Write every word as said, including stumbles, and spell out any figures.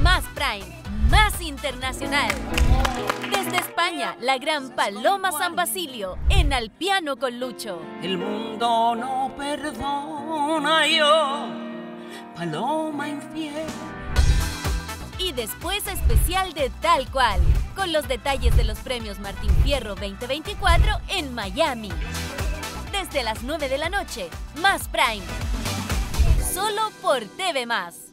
más Prime, más internacional. Desde España, la gran Paloma San Basilio, en Al Piano con Lucho. El mundo no perdona yo, Paloma infiel. Y después especial de Tal Cual, con los detalles de los Premios Martín Fierro veinte veinticuatro en Miami. Desde las nueve de la noche, más Prime. Solo por T V más.